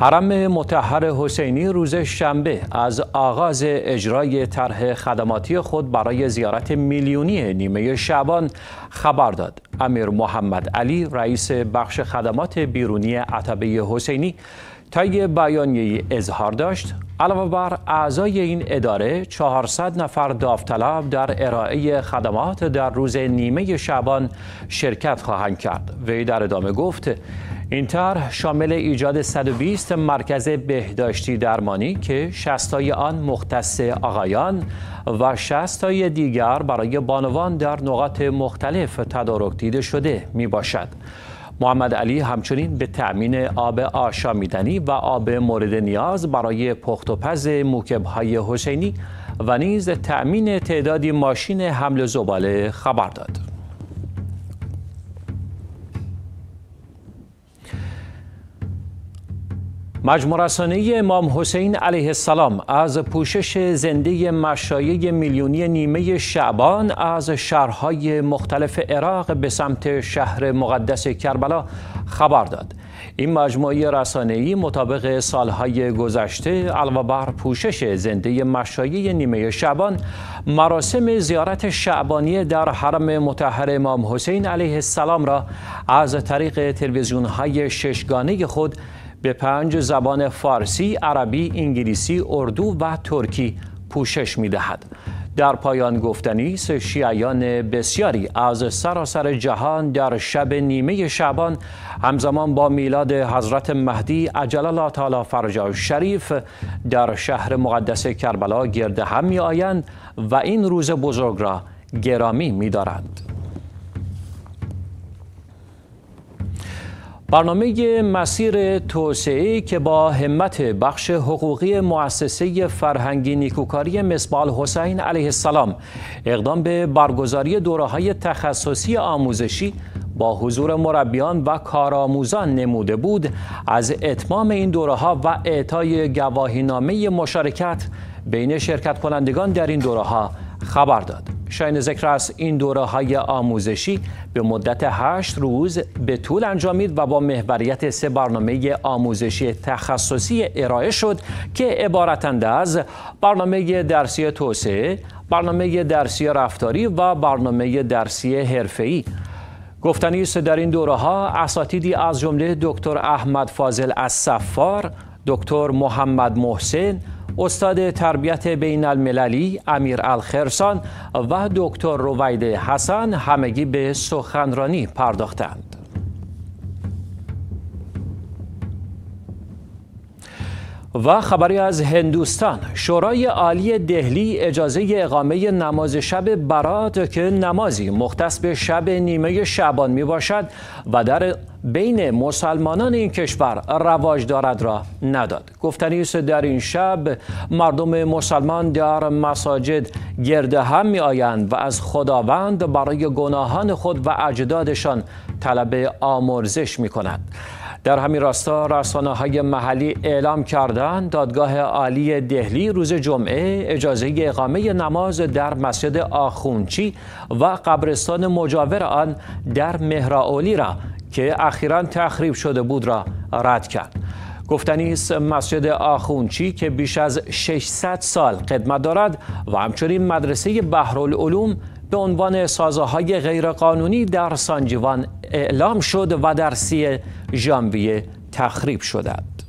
حرم مطهر حسینی روز شنبه از آغاز اجرای طرح خدماتی خود برای زیارت میلیونی نیمه شعبان خبر داد. امیر محمد علی رئیس بخش خدمات بیرونی عتبه حسینی طی بیانیه اظهار داشت علاوه بر اعضای این اداره 400 نفر داوطلب در ارائه خدمات در روز نیمه شعبان شرکت خواهند کرد. وی در ادامه گفت این طرح شامل ایجاد 120 مرکز بهداشتی درمانی که 60 آن مختص آقایان و 60 دیگر برای بانوان در نقاط مختلف تدارک دیده شده می باشد. محمد علی همچنین به تأمین آب آشامیدنی و آب مورد نیاز برای پخت و پز موکب‌های حسینی و نیز تأمین تعدادی ماشین حمل زباله خبر داد. مجموع رسانه‌ای امام حسین علیه السلام از پوشش زنده مشایع میلیونی نیمه شعبان از شهرهای مختلف عراق به سمت شهر مقدس کربلا خبر داد. این مجموعه رسانه‌ای مطابق سالهای گذشته علاوه بر پوشش زنده مشایع نیمه شعبان مراسم زیارت شعبانیه در حرم مطهر امام حسین علیه السلام را از طریق تلویزیون‌های ششگانه خود به 5 زبان فارسی، عربی، انگلیسی، اردو و ترکی پوشش می‌دهد. در پایان گفتنی شیعیان بسیاری از سراسر جهان در شب نیمه شعبان همزمان با میلاد حضرت مهدی عجل الله تعالی فرجه شریف در شهر مقدس کربلا گرد هم می‌آیند و این روز بزرگ را گرامی می‌دارند. برنامه مسیر توسعه که با همت بخش حقوقی مؤسسه فرهنگی نیکوکاری مصباح الحسین علیه السلام اقدام به برگزاری دوره‌های تخصصی آموزشی با حضور مربیان و کارآموزان نموده بود، از اتمام این دوره‌ها و اعطای گواهینامه مشارکت بین شرکت کنندگان در این دوره‌ها خبر داد. شایان ذکر است این دوره‌های آموزشی به مدت 8 روز به طول انجامید و با محوریت 3 برنامه آموزشی تخصصی ارائه شد که عبارتند از برنامه درسی توسعه، برنامه درسی رفتاری و برنامه درسی حرفه‌ای. گفتنی است در این دوره‌ها اساتیدی از جمله دکتر احمد فاضل الصفار، دکتر محمد محسن، استاد تربیت بین المللی امیر الخرسان و دکتر روید حسن همگی به سخنرانی پرداختند. و خبری از هندوستان، شورای عالی دهلی اجازه اقامه نماز شب برات که نمازی مختص به شب نیمه شعبان می باشد و در بین مسلمانان این کشور رواج دارد را نداد. گفتنی است در این شب مردم مسلمان در مساجد گرد هم می آیند و از خداوند برای گناهان خود و اجدادشان طلب آمرزش می کنند. در همین راستا رسانه‌های محلی اعلام کردند دادگاه عالی دهلی روز جمعه اجازه اقامه نماز در مسجد آخونچی و قبرستان مجاور آن در مهرائولی را که اخیراً تخریب شده بود را رد کرد. گفتنی است مسجد آخونچی که بیش از 600 سال قدمت دارد و همچنین مدرسه بحرالعلوم به عنوان سازه‌های غیرقانونی در سانجیوان اعلام شد و در 3 ژانویه تخریب شدند.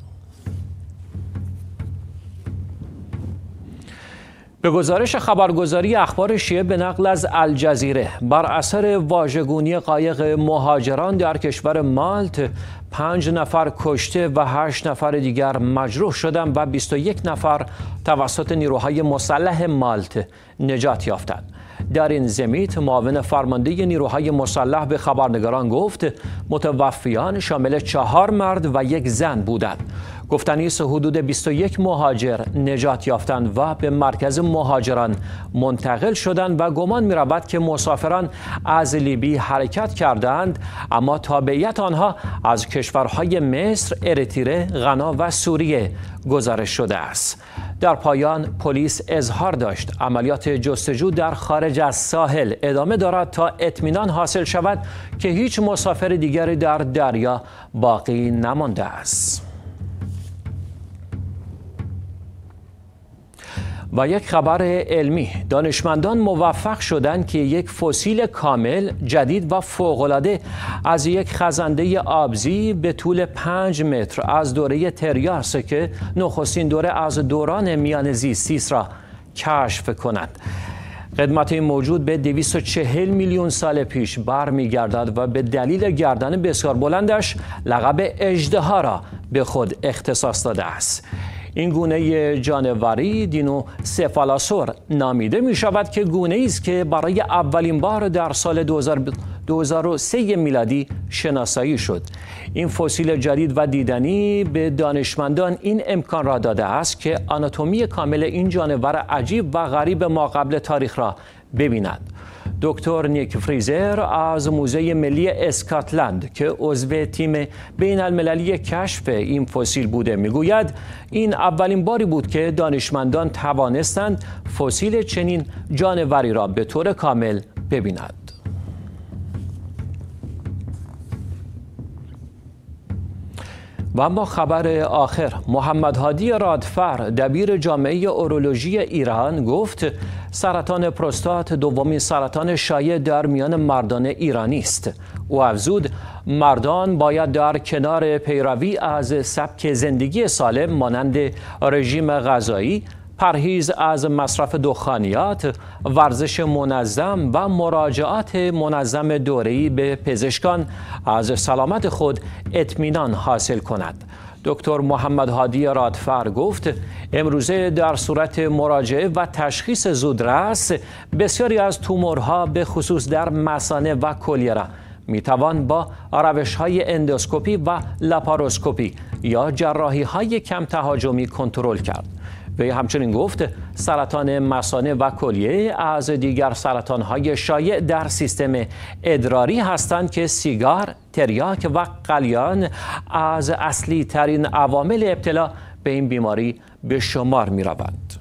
به گزارش خبرگزاری اخبار شیعه به نقل از الجزیره، بر اثر واژگونی قایق مهاجران در کشور مالت 5 نفر کشته و 8 نفر دیگر مجروح شدند و 21 نفر توسط نیروهای مسلح مالت نجات یافتند. در این زمینه معاون فرمانده نیروهای مسلح به خبرنگاران گفت متوفیان شامل 4 مرد و 1 زن بودند. گفتنی است حدود 21 مهاجر نجات یافتند و به مرکز مهاجران منتقل شدند و گمان می رود که مسافران از لیبی حرکت کردند اما تابعیت آنها از کشورهای مصر، اریتره، غنا و سوریه گزارش شده است. در پایان پلیس اظهار داشت عملیات جستجو در خارج از ساحل ادامه دارد تا اطمینان حاصل شود که هیچ مسافر دیگری در دریا باقی نمانده است. و یک خبر علمی، دانشمندان موفق شدند که یک فسیل کامل، جدید و فوق‌العاده از یک خزنده آبزی به طول 5 متر از دوره تریاس که نخستین دوره از دوران میانه زیستی است را کشف کنند. قدمت این موجود به 240 میلیون سال پیش برمیگردد و به دلیل گردن بسیار بلندش لقب اژدها را به خود اختصاص داده است. این گونه جانوری دینو سفالاسور نامیده می شود که گونه ای است که برای اولین بار در سال 2003 میلادی شناسایی شد. این فسیل جدید و دیدنی به دانشمندان این امکان را داده است که آناتومی کامل این جانور عجیب و غریب ما قبل تاریخ را ببینند. دکتر نیک فریزر از موزه ملی اسکاتلند که عضو تیم بین المللی کشف این فسیل بوده میگوید این اولین باری بود که دانشمندان توانستند فسیل چنین جانوری را به طور کامل ببینند. و اما خبر آخر، محمد هادی رادفر دبیر جامعه اورولوژی ایران گفت سرطان پروستات دومین سرطان شایع در میان مردان ایرانی است. او افزود مردان باید در کنار پیروی از سبک زندگی سالم مانند رژیم غذایی، پرهیز از مصرف دخانیات، ورزش منظم و مراجعات منظم دوره‌ای به پزشکان از سلامت خود اطمینان حاصل کند. دکتر محمد هادی رادفر گفت امروزه در صورت مراجعه و تشخیص زودرس بسیاری از تومورها به خصوص در مثانه و کلیه را میتوان با روش‌های اندوسکوپی و لاپاروسکوپی یا جراحی‌های کم تهاجمی کنترل کرد. وی همچنین گفت سرطان مثانه و کلیه از دیگر سرطان‌های شایع در سیستم ادراری هستند که سیگار، تریاک و قلیان از اصلی ترین عوامل ابتلا به این بیماری به شمار می‌روند.